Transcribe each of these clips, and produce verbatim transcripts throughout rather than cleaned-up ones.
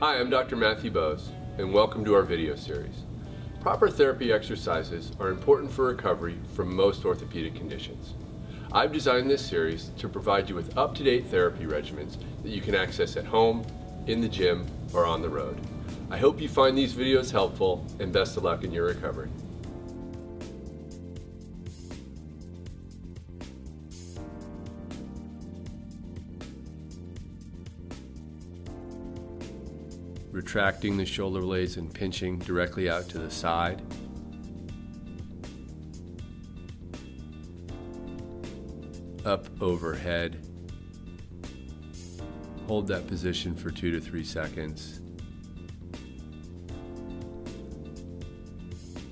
Hi, I'm Doctor Matthew Boes, and welcome to our video series. Proper therapy exercises are important for recovery from most orthopedic conditions. I've designed this series to provide you with up-to-date therapy regimens that you can access at home, in the gym, or on the road. I hope you find these videos helpful, and best of luck in your recovery. Retracting the shoulder blades and pinching directly out to the side. Up overhead. Hold that position for two to three seconds.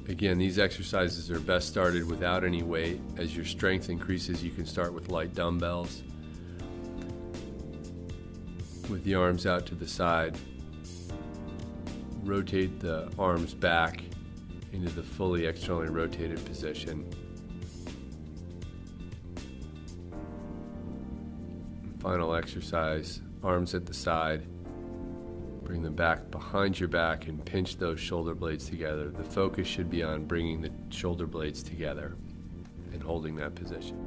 Again, these exercises are best started without any weight. As your strength increases, you can start with light dumbbells. With the arms out to the side, rotate the arms back into the fully externally rotated position. Final exercise, arms at the side. Bring them back behind your back and pinch those shoulder blades together. The focus should be on bringing the shoulder blades together and holding that position.